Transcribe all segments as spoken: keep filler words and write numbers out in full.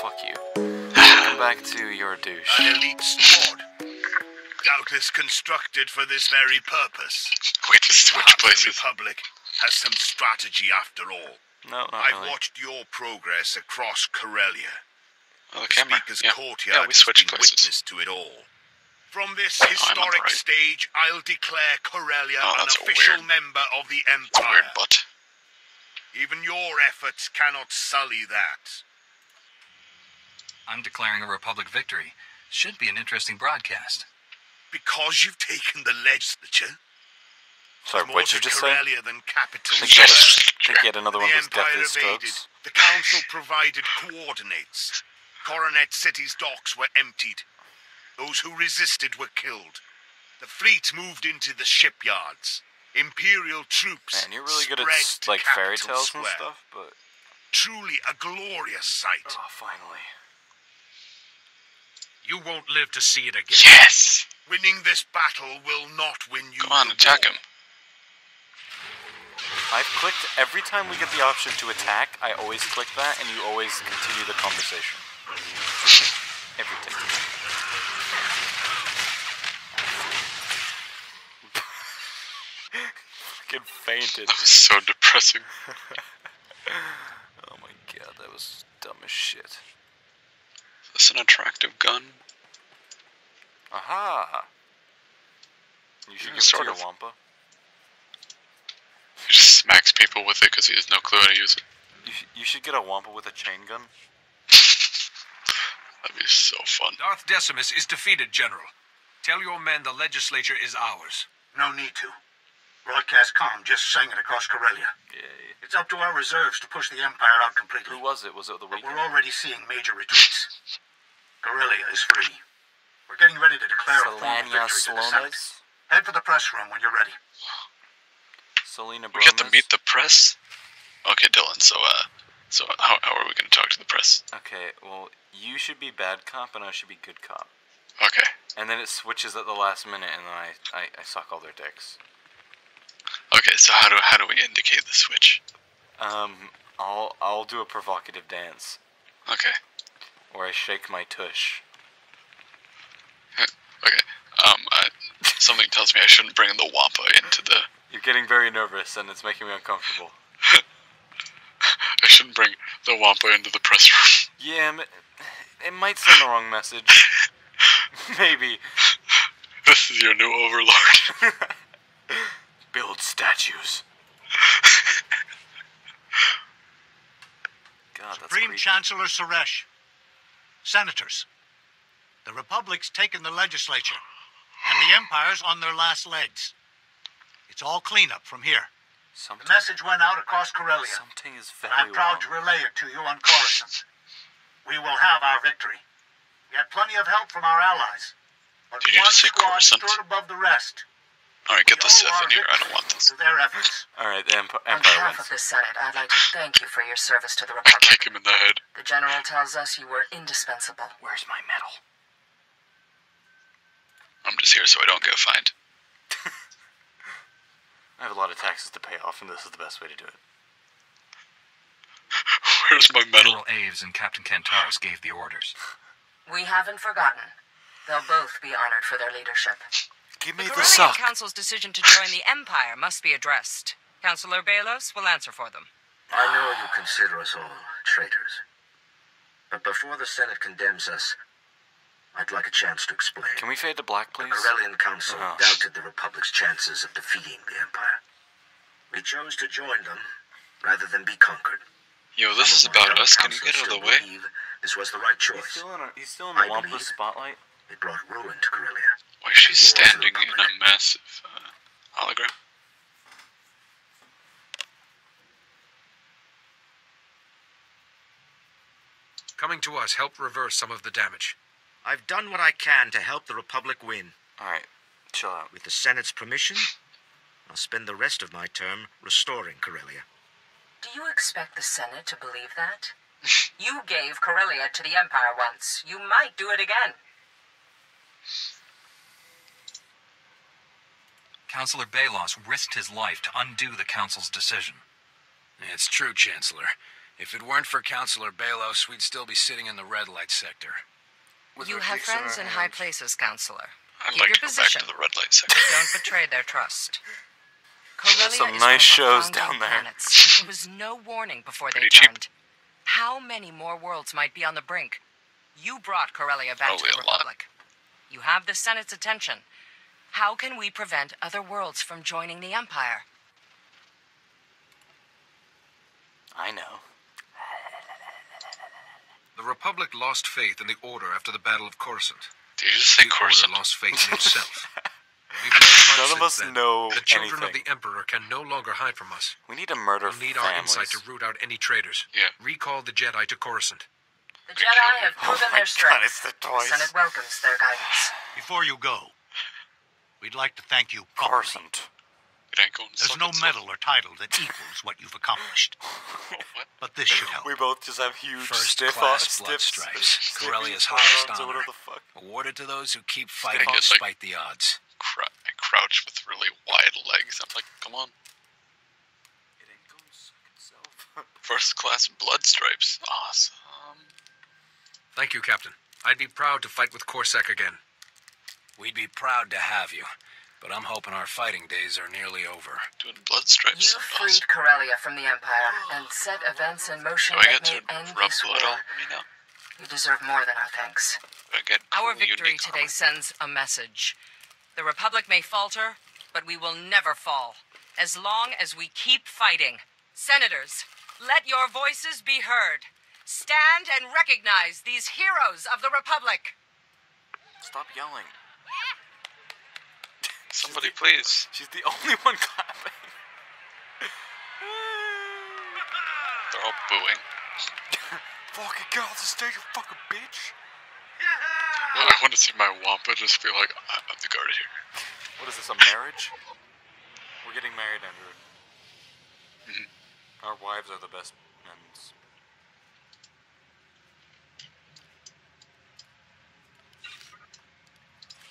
fuck you. Welcome back to your douche. An elite sword. Doubtless constructed for this very purpose. Wait to switch places. The Republic has some strategy after all. No, not I've really. watched your progress across Corellia. Oh, the camera. Speaker's yeah. courtyard yeah, we has been places. witness to it all. From this historic oh, right. stage, I'll declare Corellia oh, an official weird, member of the Empire. Weird butt. Even your efforts cannot sully that. I'm declaring a Republic victory. Should be an interesting broadcast. Because you've taken the legislature? Sorry, what did you just say? Than capital I think he had, a, think he had another one of his deathly strokes. The council provided coordinates. Coronet City's docks were emptied. Those who resisted were killed. The fleet moved into the shipyards. Imperial troops. Man, you're really good at like fairy tales square. and stuff, but truly a glorious sight. Oh, finally! You won't live to see it again. Yes! Winning this battle will not win you. Come on, attack him. I've clicked every time we get the option to attack. I always click that, and you always continue the conversation. Every time. Fainted. That was so depressing. Oh my god, that was dumb as shit. Is this an attractive gun? Aha! You should yeah, give it to the Wampa. He just smacks people with it because he has no clue how to use it. You, sh you should get a Wampa with a chain gun. That'd be so fun. Darth Decimus is defeated, General. Tell your men the legislature is ours. No need to. Broadcast comm just sang it across Corellia. Yay. It's up to our reserves to push the Empire out completely. Who was it? Was it the weekend? But we're already seeing major retreats. Corellia is free. We're getting ready to declare Selania a formal victory Salonis? to the Senate. Head for the press room when you're ready. Selena Bromas. We got to meet the press? Okay, Dylan, so, uh, so how, how are we going to talk to the press? Okay, well, you should be bad cop and I should be good cop. Okay. And then it switches at the last minute and then I, I, I suck all their dicks. Okay, so how do how do we indicate the switch? Um, I'll I'll do a provocative dance. Okay. Or I shake my tush. Okay. Um, I, something tells me I shouldn't bring the Wampa into the. You're getting very nervous, and it's making me uncomfortable. I shouldn't bring the Wampa into the press room. Yeah, it might send the wrong message. Maybe. This is your new overlord. Build statues. God, that's Supreme creepy. Chancellor Suresh. Senators. The Republic's taken the legislature. And the Empire's on their last legs. It's all cleanup from here. Something, the message went out across Corellia. Something is very I'm proud wrong. to relay it to you on Coruscant. We will have our victory. We had plenty of help from our allies. But Did you one just say squad stood above the rest. Alright, get the Sith in here. I don't want this. Alright, the Empire wins. On behalf of the Senate, I'd like to thank you for your service to the Republic. Kick him in the head. The General tells us you were indispensable. Where's my medal? I'm just here so I don't get fined. I have a lot of taxes to pay off, and this is the best way to do it. Where's my medal? General Aves and Captain Kantaris gave the orders. We haven't forgotten. They'll both be honored for their leadership. Give me the, the Corellian Council's decision to join the Empire must be addressed. Counselor Baylos will answer for them. I know you consider us all traitors. But before the Senate condemns us, I'd like a chance to explain. Can we fade to black, please? The Corellian Council oh. doubted the Republic's chances of defeating the Empire. We chose to join them rather than be conquered. Yo, this is about us. Can you get out of the way? This was the right choice. He's still in, a, he's still in the Wampa's spotlight. It brought ruin to Corellia. Why is she standing in a massive uh, hologram? Coming to us helped reverse some of the damage. I've done what I can to help the Republic win. Alright, chill out. With the Senate's permission, I'll spend the rest of my term restoring Corellia. Do you expect the Senate to believe that? You gave Corellia to the Empire once. You might do it again. Counselor Baylos risked his life to undo the Council's decision. It's true, Chancellor. If it weren't for Counselor Baylos, we'd still be sitting in the red light sector. With you have friends in high places, Counselor. I'd Keep like your to go position. Back to the red light sector. But don't betray their trust. Corellia Some is nice shows down there. Planets. There was no warning before Pretty they cheap. Turned. How many more worlds might be on the brink? You brought Corellia back Probably to the Republic. Lot. You have the Senate's attention. How can we prevent other worlds from joining the Empire? I know. The Republic lost faith in the Order after the Battle of Coruscant. Did you just say the Coruscant? Order lost faith in itself. We've learned much None of us then. know The children anything. of the Emperor can no longer hide from us. We need a murder we'll need families. our insight to root out any traitors. Yeah. Recall the Jedi to Coruscant. The Jedi have proven oh their strength. God, it's the, toys. the Senate welcomes their guidance. Before you go, we'd like to thank you Coruscant. There's no medal or title that equals what you've accomplished. What? But this should help. We both just have huge First stiff class stiff blood stripes. Corellia's highest honor. What the fuck? Awarded to those who keep fighting like, despite the odds. Cr I crouch with really wide legs. I'm like, come on. It ain't gonna suck itself. First class blood stripes. Awesome. Thank you, Captain. I'd be proud to fight with Corsac again. We'd be proud to have you. But I'm hoping our fighting days are nearly over. Doing blood stripes. You freed Corellia from the Empire and set events in motion that may end this war. You deserve more than our thanks. Our victory today sends a message. The Republic may falter, but we will never fall. As long as we keep fighting. Senators, let your voices be heard. Stand and recognize these heroes of the Republic. Stop yelling. Somebody, she's the, please. She's the only one clapping. They're all booing. Fucking get off the stage, you fucking bitch. Yeah. Well, I want to see my Wampa just feel like I'm the guard here. What is this, a marriage? We're getting married under it. Mm -hmm. Our wives are the best men's.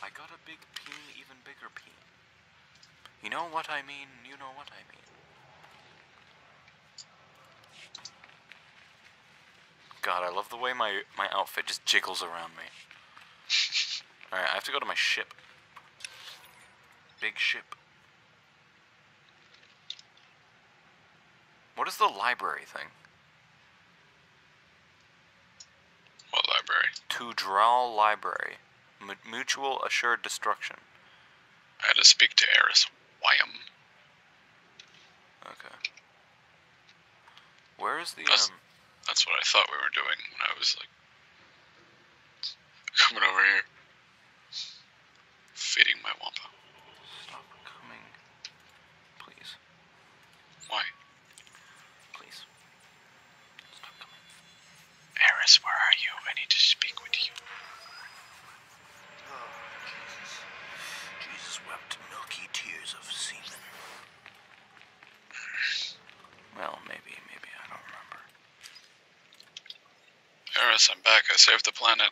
I got a big peen, even bigger peen. You know what I mean, you know what I mean. God, I love the way my, my outfit just jiggles around me. Alright, I have to go to my ship. Big ship. What is the library thing? What library? To draw library. M mutual assured destruction. I had to speak to Eris. Wham. Okay. Where is the that's, um? That's what I thought we were doing when I was like coming over here, feeding my Wampa. Stop coming, please. Why? Please. Stop coming. Eris, where are you? I need to speak with you. Wept milky tears of semen. Well, maybe, maybe, I don't remember. Eris, I'm back. I saved the planet.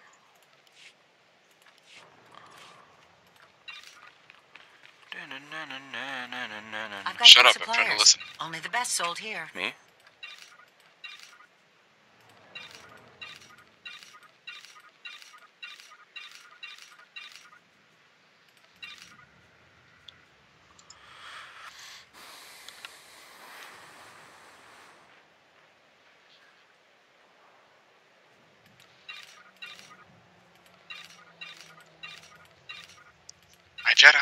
I've got Shut up, suppliers. I'm trying to listen. Only the best sold here. Me? Jedi.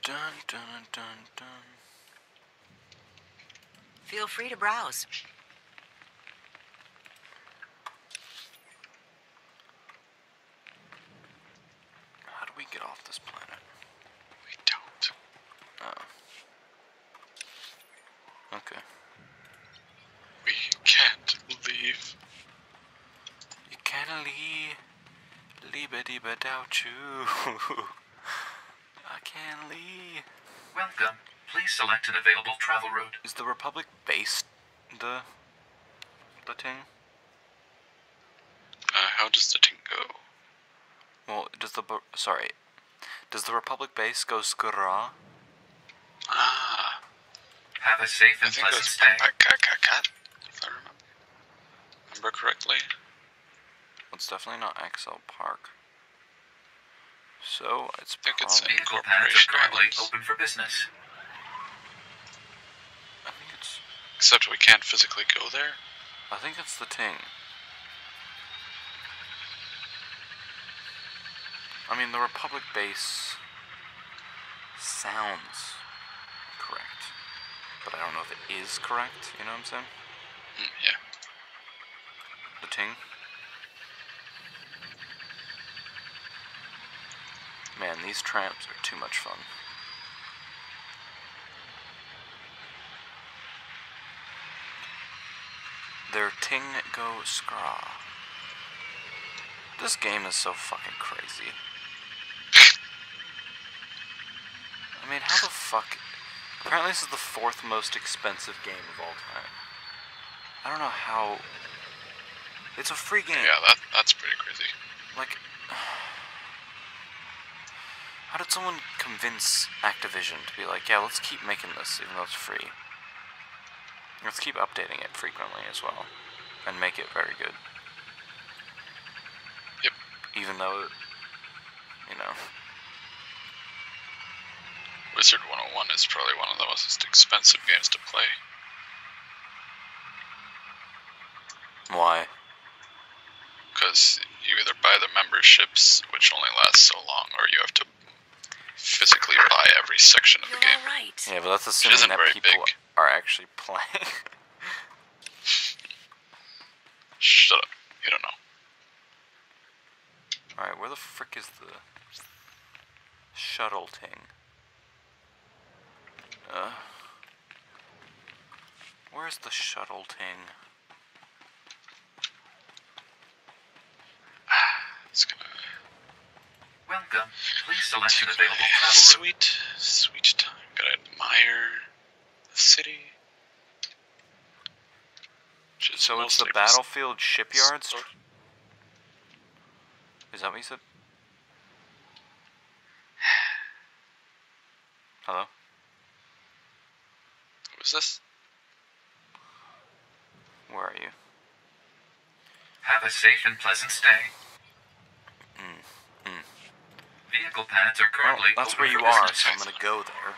Dun, dun, dun, dun. Feel free to browse. How do we get off this planet? We don't. Oh. Diba diba dao choo. I can leave. Welcome. Please select an available travel route. Is the Republic based the the ting? Uh, how does the ting go? Well, does the sorry, does the Republic base go Skura? Ah. Have a safe and pleasant stay. I think it goes if I remember, remember correctly. It's definitely not X L Park. So it's I think it's an incorporation currently open for business. I think it's except we can't physically go there. I think it's the ting. I mean, the Republic base sounds correct, but I don't know if it is correct, you know what I'm saying? Mm, yeah. The ting. Man, these tramps are too much fun. Their ting go scraw. This game is so fucking crazy. I mean, how the fuck... Apparently this is the fourth most expensive game of all time. I don't know how... It's a free game. Yeah, that, that's pretty crazy. Like... How did someone convince Activision to be like, yeah, let's keep making this, even though it's free. Let's keep updating it frequently as well. And make it very good. Yep. Even though, you know... Wizard one oh one is probably one of the most expensive games to play. Why? Because you either buy the memberships, which only lasts so long, or you have to physically buy every section of You're the game. Right. Yeah, but that's assuming that people big. are actually playing. Shut up. You don't know. Alright, where the frick is the shuttle thing? Uh, where's the shuttle ting? It's gonna... Welcome. Please select an available travel. Sweet, sweet time. Gotta admire the city. Just so it's the battlefield shipyards? Store. Is that what you said? Hello? Who's this? Where are you? Have a safe and pleasant stay. Mm. Mm. Vehicle pads are currently well, that's where you are, so I'm gonna go there.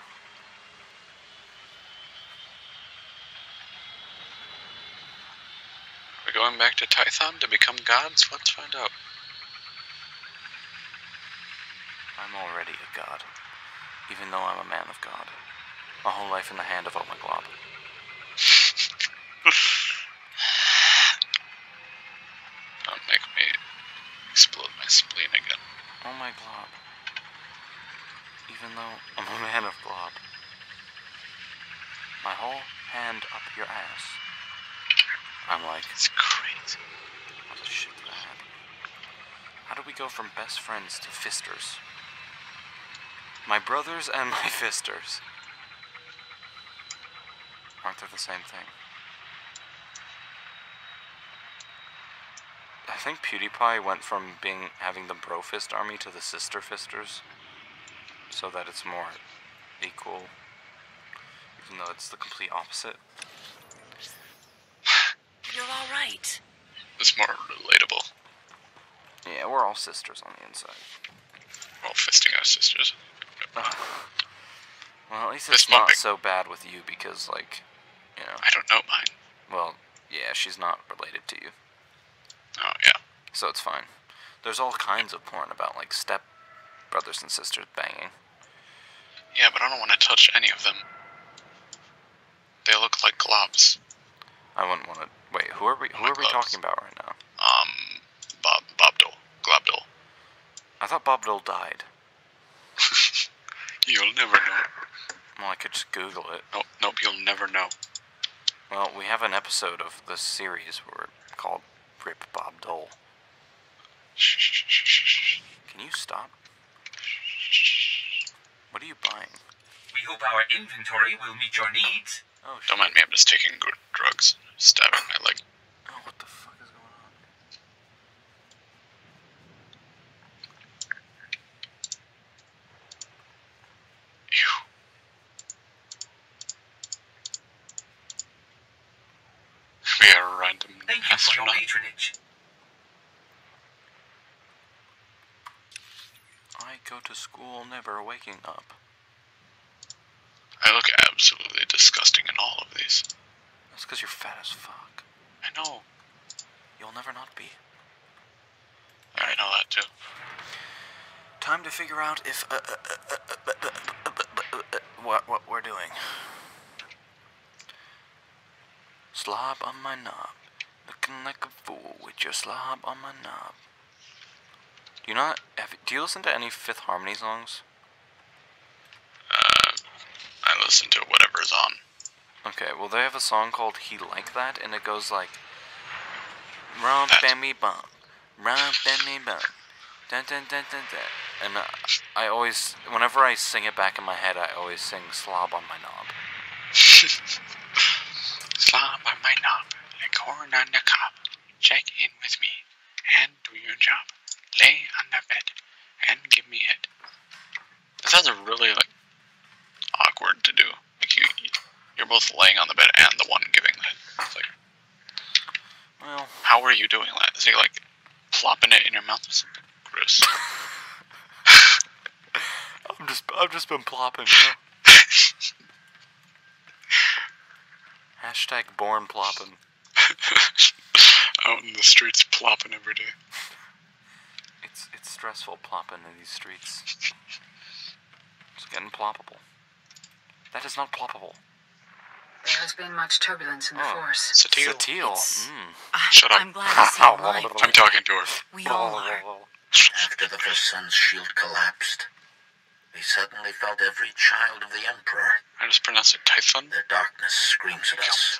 We're going back to Tython to become gods? Let's find out. I'm already a god, even though I'm a man of God. My whole life in the hand of Oma Glob. Don't make me explode my spleen again. Oh my Glob. Even though I'm a man of Glob. My whole hand up your ass. I'm like... It's crazy. What the shit did I happen? How do we go from best friends to fisters? My brothers and my fisters. Aren't they the same thing? I think PewDiePie went from being having the bro fist army to the sister fisters, so that it's more equal, even though it's the complete opposite. You're all right. It's more relatable. Yeah, we're all sisters on the inside. We're all fisting our sisters. Well, at least it's not so bad with you because, like, you know. I don't know mine. Well, yeah, she's not related to you. Oh, yeah. So it's fine. There's all kinds of porn about, like, step brothers and sisters banging. Yeah, but I don't want to touch any of them. They look like globs. I wouldn't want to... Wait, who are we Who are we talking about right now? Um, Bob, Bob Dole. Glob Dole. I thought Bob Dole died. You'll never know. Well, I could just Google it. Nope, nope, you'll never know. Well, we have an episode of this series where it's called Rip Bob Dole. Shh, shh, shh, shh. hope our inventory will meet your needs. Oh, shit. Don't mind me, I'm just taking good drugs. Stabbing my leg. Oh, what the fuck is going on? Ew. We are a random Thank you for your patronage. I go to school never waking up. I look absolutely disgusting in all of these. That's because you're fat as fuck. I know. You'll never not be. I know that too. Time to figure out if uh, uh, uh, uh, uh, uh, uh, uh, what what we're doing. Slob on my knob, looking like a fool with your slob on my knob. Do you not have? Do you listen to any Fifth Harmony songs? Uh, I listen to whatever's on. Okay, well they have a song called He Like That, and it goes like Rump and me bump, rump and me bump, dun dun dun dun dun. And uh, I always, whenever I sing it back in my head, I always sing slob on my knob. Slob on my knob, like corn on the cob. Check in with me, and do your job. Lay on the bed, and give me it. That sounds really, like, awkward to do. Like, you, you're both laying on the bed and the one giving it. It's like, well, how are you doing that? Is he, like, plopping it in your mouth or something? Gross. I'm just, I've just been plopping, you know? Hashtag born plopping. Out in the streets plopping every day. It's it's stressful plopping in these streets. It's getting ploppable. That is not ploppable. There has been much turbulence in the oh. force. Satil. Satil. Mm. Uh, Shut up. I'm glad to see you. I'm talking to her. We all are. After the first sun's shield collapsed, we suddenly felt every child of the Emperor. I just pronounced it Typhon. Their darkness screams at us.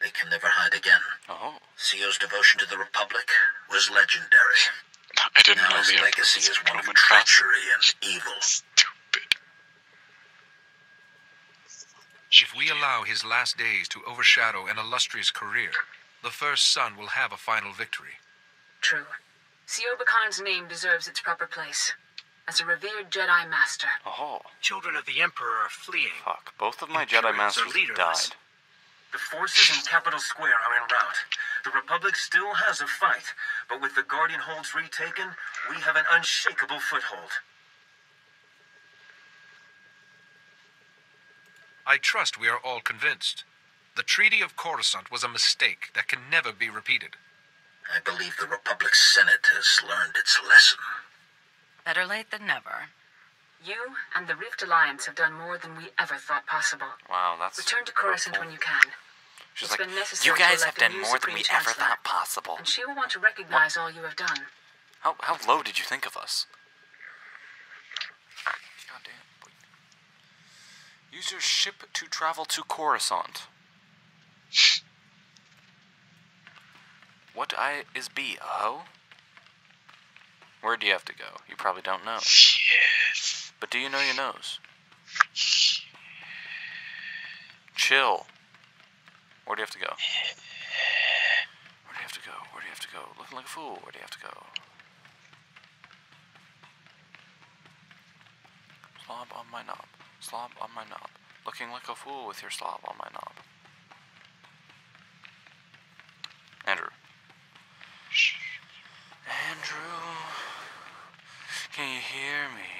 They can never hide again. Oh. C O's devotion to the Republic was legendary. I didn't now know his legacy is one of treachery and evil. Stupid. If we allow his last days to overshadow an illustrious career, the first son will have a final victory. True. C O Bakan's name deserves its proper place. As a revered Jedi Master. Oh. Children of the Emperor are fleeing. Fuck, both of my Jedi Masters died. The forces in Capitol Square are en route. The Republic still has a fight, but with the Guardian Holds retaken, we have an unshakable foothold. I trust we are all convinced. The Treaty of Coruscant was a mistake that can never be repeated. I believe the Republic's Senate has learned its lesson. Better late than never. You and the Rift Alliance have done more than we ever thought possible. Wow, that's Return to Coruscant when you can. She's it's like, been necessary you guys have done more than we ever thought possible. And she will want to recognize what? all you have done. How, how low did you think of us? God damn. Use your ship to travel to Coruscant. What I is B, a hoe? Where do you have to go? You probably don't know. Yes. But do you know your nose? Yes. Chill. Where do you have to go? Where do you have to go? Where do you have to go? Looking like a fool. Where do you have to go? Slob on my knob. Slob on my knob. Looking like a fool with your slob on my knob. Andrew. Shh. Andrew, can you hear me?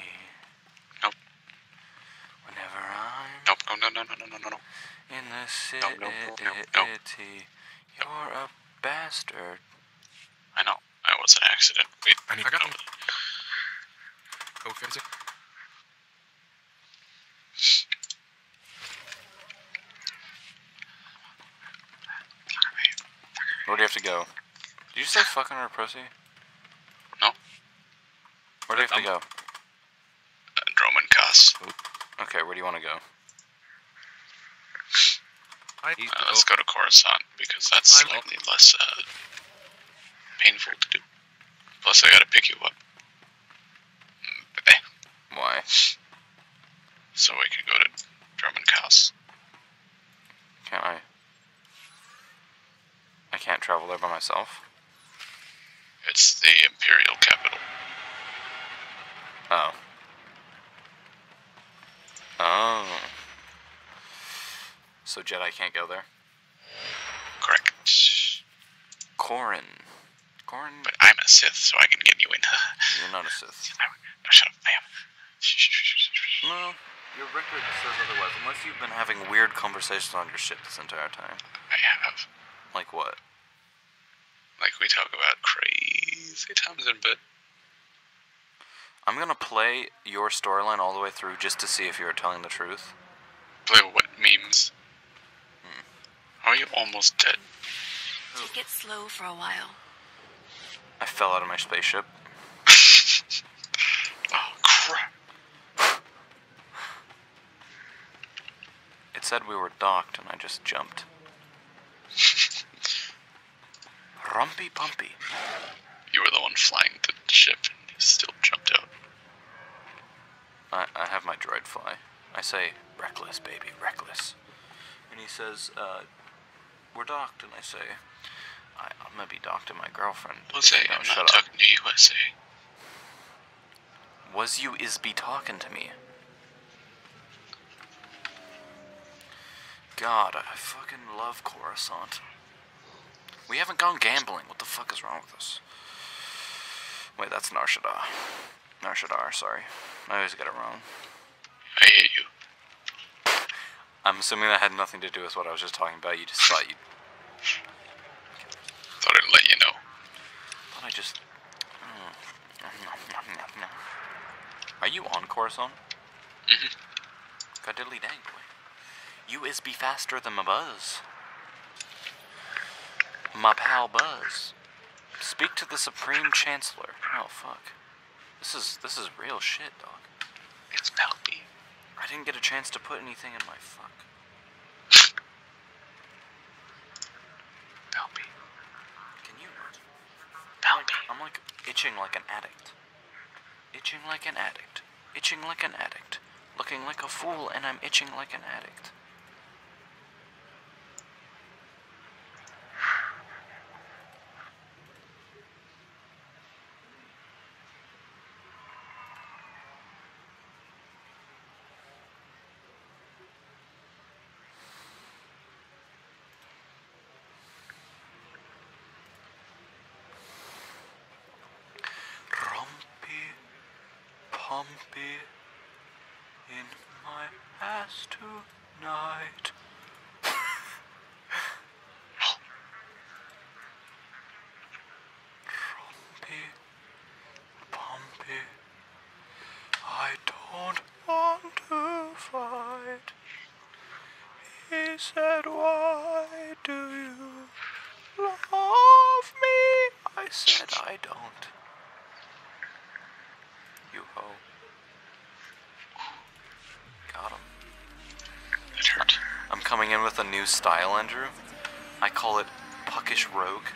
Nope. Whenever I'm... Nope, no, no, no, no, no, no, no. In the city, nope, nope, nope, nope. You're nope. a bastard. I know. It was an accident. Wait, I need I got to okay. Where do you have to go? Did you say fucking or pussy? Where do you have um, to go? Uh, Dromund Kaas. Okay, where do you want to go? Uh, let's go to Coruscant, because that's slightly less uh, painful to do. Plus, I gotta pick you up. Why? so I can go to Dromund Kaas. Can't I? I can't travel there by myself? It's the Imperial capital. Oh. Oh. So Jedi can't go there? Correct. Corrin. Corrin? But I'm a Sith, so I can get you in. You're not a Sith. No, no, shut up. I am. No, your record says otherwise, unless you've been having weird conversations on your ship this entire time. I have. Like what? Like we talk about crazy times in bed. I'm gonna play your storyline all the way through just to see if you're telling the truth. Play what memes? Hmm. Are you almost dead? Take it slow for a while. I fell out of my spaceship. Oh, crap. It said we were docked and I just jumped. Rumpy pumpy. You were the one flying the ship and you still jumped out. I, I have my droid fly. I say, reckless, baby, reckless. And he says, uh, we're docked. And I say, I, I'm gonna be docked to my girlfriend. Well, say, I'm not talking to you, I say. Was you is be talking to me? God, I fucking love Coruscant. We haven't gone gambling. What the fuck is wrong with us? Wait, that's Nar Shaddaa. Nar Shaddaa, sorry. I always get it wrong. I hate you. I'm assuming that had nothing to do with what I was just talking about. You just thought you... Thought I'd let you know. Thought I just... Are you on Coruscant? Mm-hmm. God diddly dang, boy. You is be faster than my Buzz. My pal Buzz. Speak to the Supreme Chancellor. Oh, fuck. This is, this is real shit, dog. It's palpy. I didn't get a chance to put anything in my fuck. Palpy. Can you? Palpy. I'm like itching like an addict. Itching like an addict. Itching like an addict. Looking like a fool, and I'm itching like an addict. Bumpy in my ass tonight. Rumpy, bumpy, I don't want to fight. He said, why do you love me? I said, I don't. You ho. Got him. It hurt. I'm coming in with a new style, Andrew. I call it Puckish Rogue.